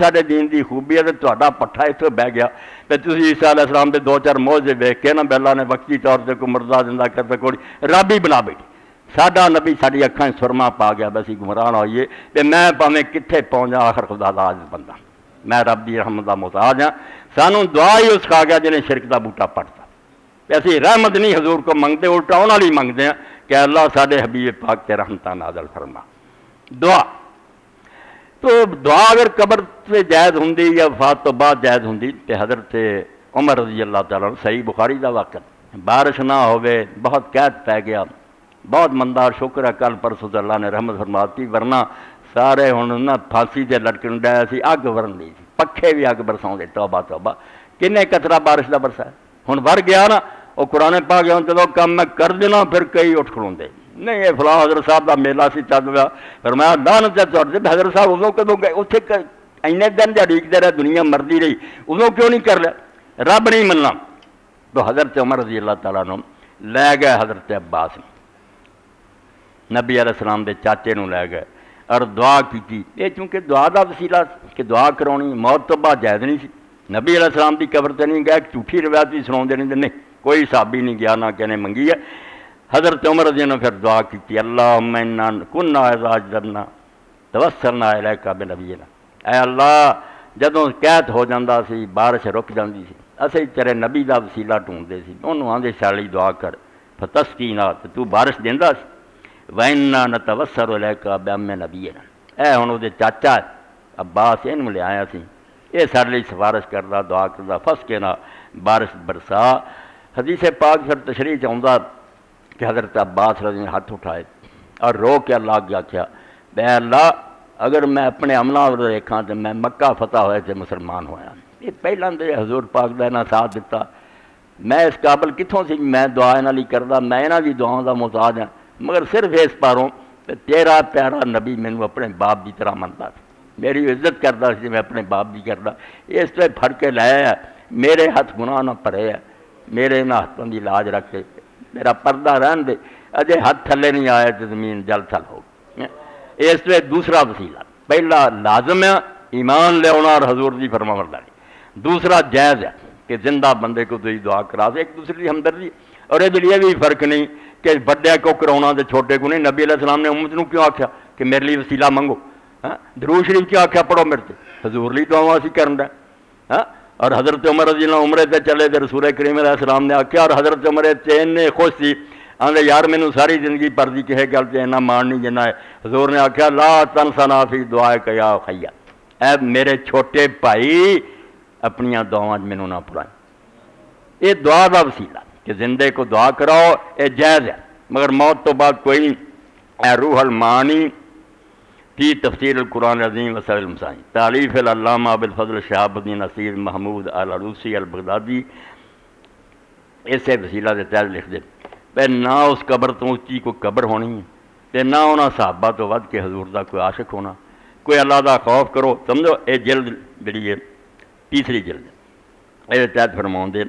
साढ़े दीन की खूबी है। तो पट्ठा इतों बह गया तो तुम ईसा अलैहिस्सलाम के दो चार मोहजे देख के ना बैला ने वक्ती तौर पर कोई मर्दा जिंदा करते कोई रब ही बना बैठी। साडा नबी साड़ी अखां सुरमा पा गया बस गुमरान होइए तो मैं भावें कित्थे पहुंचा आखिर खुदा दा आज बंदा मैं रब दी रहमत दा मोहताज हाँ। सानू दुआ ही उस खा गया जिन्हें शिरक दा बूटा पड़ता। असीं रहमत नहीं हजूर को मंगते उल्टा उन्हां लई मंगते हैं कि अल्लाह साडे हबीब पाक ते रहमतां नाज़िल फरमा। दुआ तो दुआ अगर कब्र से जायज़ होंदी या वफात तो बाद जायज़ होंदी ते हज़रत उमर रज़ी अल्लाह तआला सही बुखारी दा वाक़िआ बारिश ना होवे बहुत कहत पै गया बहुत मंदार शुक्र है कल परसों अल्लाह ने रहमत फरमाती वरना सारे हुण ना फांसी से लटकन डाया सी अग वरन ली पक्खे भी अग बरसाते तौबा तौबा किन्ने कतरा बारिश का बरसाया हुण वर गया ना वो कुराने पा गया हूँ चलो काम मैं कर देना फिर कई उठ खड़ोते नहीं ये फलां हजरत साहब का मेला से चल गया फिर मैं दान चढ़ते हजरत साहब उदों कदों गए उसे इन्ने दिन झड़ीकते रहे दुनिया मरती रही उदों क्यों नहीं कर लिया रब नहीं मिलना। तो हजरत उमर रज़ी अल्लाह तआला नूं लै गए हजरत अब्बास नबी अलैहिस्सलाम के चाचे नूं लै गए और दुआ की ये चूँकि दुआ का वसीला कि दुआ करानी मौत तो बाद जायज़ नहीं सी। नबी अलैहिस्सलाम की कब्र तो नहीं गए झूठी रिवायत भी सुनाते नहीं नहीं कोई साबी नहीं गया ना कहने मंगी है। हज़रत उमर जी ने फिर दुआ की अल्लाहुम्मा इन्ना कुन्ना अज़ाज़बना तवस्सलना इलैका बिनबीना ऐ अल्लाह जदों कहत हो जाता सी बारिश रुक जाती सी असीं तेरे नबी का वसीला ढूंढते सी उन्होंने आंदे साली दुआ कर फतस्कीना तू बारिश देंदा सी वैना न तवस्सर इलैका बिअम्मे नबीना ऐ हुण उहदे चाचा अब्बास इन्हूं लिआया सी ये साढ़े लिए सिफारिश करता दुआ करता फस के ना बारिश बरसा। हदीस पाक फिर तशरीह च आउंदा कि हज़रत अब्बास रज़ी हथ उठाए और रो के अल्लाह अगे आख्या मैं अल्लाह अगर मैं अपने अमलों वल देखा तो मैं मक्का फतह होया तो मुसलमान होया ये पहला तो हजूर पाक का इन्होंने साथ दिता मैं इस काबिल कितों से मैं दुआ इन्हों लई करदा मैं इन्हों की दुआओं का मुहताज हाँ मगर सिर्फ इस पारों तेरा प्यारा नबी मैनू अपने बाप की तरह मनता मेरी इज्जत करता सी मैं अपने बाप की करता इस तरह फड़ के लाया मेरे हथ गुनाह ना भरे है मेरे इन्होंने हथों की लाज रख के मेरा पर्दा रहन दे अजे हथ थले नहीं आया तो जमीन जल थल हो गई। इस तरह दूसरा वसीला पहला लाजम है ईमान लिया और हजूर की फरमावरदारी दूसरा जायज़ है कि जिंदा बंदे को तुम दुआ करा दो एक दूसरे की हमदर्दी और ये भी फर्क नहीं कि बड़े को कराना तो छोटे को नहीं। नबी अलैहिस्सलाम ने उम्मत को क्यों आख्या कि मेरे लिए वसीला मंगो हाँ दरूद शरीफ क्यों आख्या पढ़ो मेरे से हजूर ली दुआवां असीं करन दा हाँ और हज़रत उमर रज़ी अल्लाह उमरे ते चले तो रसूल करीम अलैहिस्सलाम ने आख्या और हज़रत उमर ते इन्ने खुश सी आंदे यार मैनू सारी जिंदगी परदी किसी गल ते इन्ना मान नहीं जिन्ना है। हजूर ने आख्या ला तनसना फी दुआक या खैया ऐ मेरे छोटे भाई अपनियां दुआवां मैनू ना भुलाईं। ये दुआ का वसीला कि जिंदे को दुआ कराओ ये जायज़ है मगर मौत तो बाद कोई ऐ रूहल मानी की तफसीर अल कुरान अज़ीम वसल मसाई तारीफ़ अल्लामा अबुल फज़ल शहाबुद्दीन असीर महमूद अल अलूसी अल बगदादी इसे वसीला के तहत लिखते पर ना उस कबर तो उच्ची कोई कबर होनी है तो ना उन्होंने सहाबा तो वध के हजूर का कोई आशिक होना कोई अल्लाह का खौफ करो समझो ये जिल्द जी है तीसरी जिल्द ये तहत फरमाते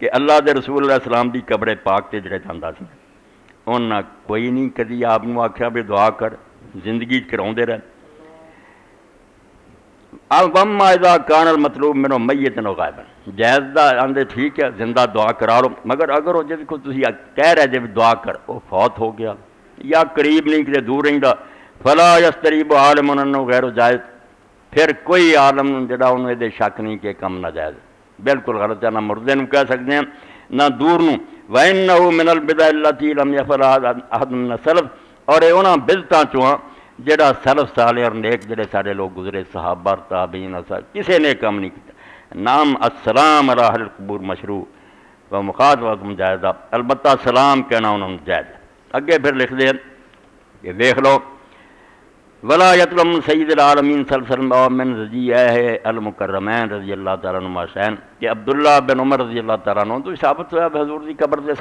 कि अल्लाह के रसूल अलैहिस्सलाम की कबरे पाक से जड़े जाता सी उन्हें कोई नहीं कभी आप नूं आख्या भी दुआ कर जिंदगी कराते रहे वम आयदा कानल मतलब मैनों मईयत नो गायबन जायज़ दा आंदे ठीक है जिंदा दुआ करा लो मगर अगर वो जिसको तुम कह रहे जे भी दुआ कर वो फौत हो गया या करीब नहीं कि दूर रहिंदा फला यस्तरीब आलम नो गैरो जायज़ फिर कोई आलम जिहड़ा उन्हें ये शक नहीं कि कम ना जायज़ बिल्कुल गलत है ना मुर्दे नूं कह सकते हैं ना दूर नूं वइन्नहु मिनल बिदअ लती लम यफरहा अहद मिन सलफ़ और ये उन्होंने बिदअतां चों जिहड़ा सलफ़ साले और नेक जिहड़े सारे लोग गुजरे सहाबा ताबीन किसी ने कम नहीं किया। नाम अस्सलाम अला अहलिल क़ुबूर मशरू व मुखातबतुहुम जायज़ा अलबत्ता सलाम कहना उन्होंने जायज़ अगे फिर लिखते हैं कि देख लो वला यतलम सैयदुल आलमीन सल्लल्लाहु अलैहि वसल्लम अल मुकर्रमैन रज़ी अल्लाह तआला अन्हुमा कि अब्दुल्ला बिन उमर रज़ी अल्लाह तआला अन्हु तो साबित होया हज़ूर दी कब्र